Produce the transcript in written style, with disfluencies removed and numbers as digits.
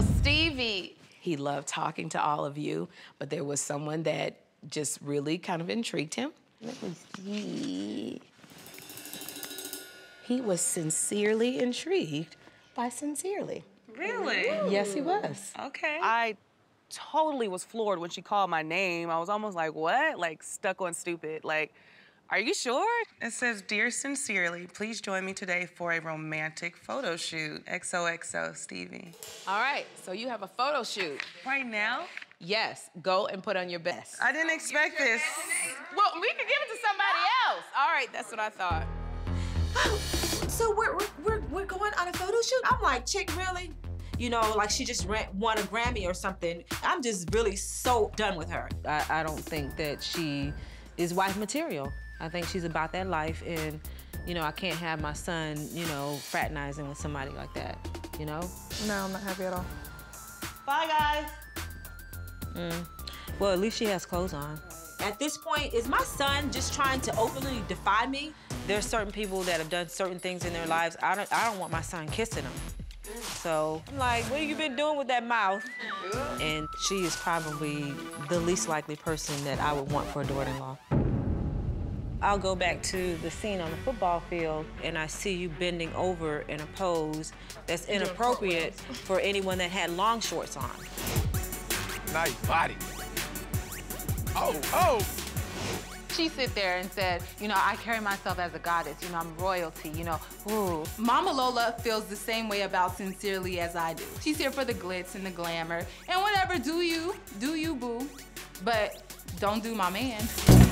So Stevie, he loved talking to all of you, but there was someone that just really kind of intrigued him. Let me see. He was sincerely intrigued by Sincerely. Really? Ooh. Yes, he was. Okay. I totally was floored when she called my name. I was almost like, what? Like, stuck on stupid. Like, are you sure? It says, dear Sincerely, please join me today for a romantic photo shoot. XOXO, Stevie. All right, so you have a photo shoot. Right now? Yes, go and put on your best. I didn't expect this. Well, we could give it to somebody else. All right, that's what I thought. So we're going on a photo shoot? I'm like, chick, really? You know, like she just won a Grammy or something. I'm just really so done with her. I don't think that she is wife material. I think she's about that life, and, you know, I can't have my son, you know, fraternizing with somebody like that, you know? No, I'm not happy at all. Bye, guys. Well, at least she has clothes on. At this point, is my son just trying to openly defy me? There are certain people that have done certain things in their lives. I don't want my son kissing them. So I'm like, what have you been doing with that mouth? And she is probably the least likely person that I would want for a daughter-in-law. I'll go back to the scene on the football field, and I see you bending over in a pose that's inappropriate for anyone that had long shorts on. Nice body. Oh, oh! She sit there and said, you know, I carry myself as a goddess. You know, I'm royalty, you know, ooh. Mama Lola feels the same way about Sincerely as I do. She's here for the glitz and the glamour, and whatever, do you, boo. But don't do my man.